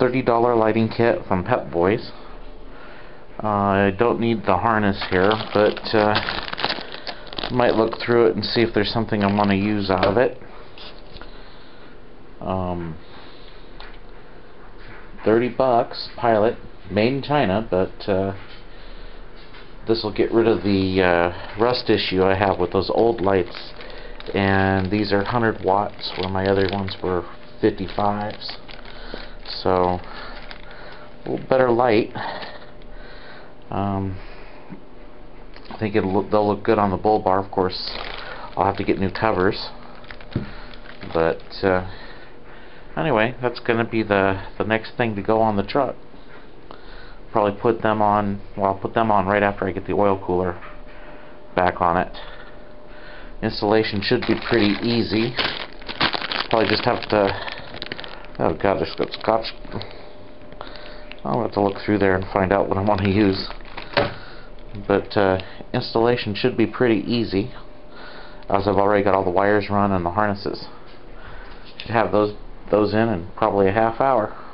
$30 lighting kit from Pep Boys. I don't need the harness here, but might look through it and see if there's something I want to use out of it. $30, Pilot, made in China, but this will get rid of the rust issue I have with those old lights. And these are 100 watts, where my other ones were 55s. So, a little better light. I think they'll look good on the bull bar. Of course, I'll have to get new covers. But anyway, that's going to be the next thing to go on the truck. Probably put them on. Well, I'll put them on right after I get the oil cooler back on it. Installation should be pretty easy. Probably just have to. Oh god, there's got scotch. I'll have to look through there and find out what I want to use. But installation should be pretty easy, as I've already got all the wires run and the harnesses. Should have those in probably a half hour.